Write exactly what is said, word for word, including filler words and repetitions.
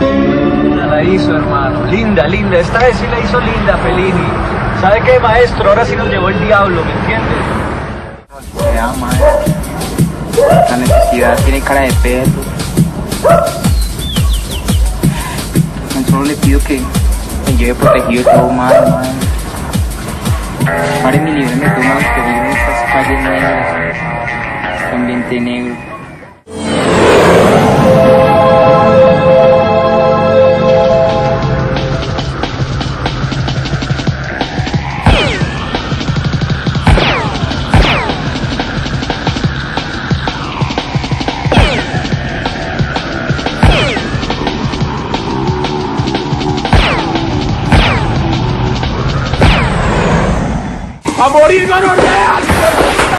La hizo, hermano, linda, linda, esta vez sí la hizo linda Fellini. ¿Sabe qué, maestro? Ahora sí nos llevó el diablo, ¿me entiendes? Vea, maestro, la necesidad tiene cara de perro. Tan solo le pido que me lleve protegido todo mal, maestro. Párenme y líbreme de una austeridad en estas calles negras, este ambiente negro. ¡A morir, ganó Real!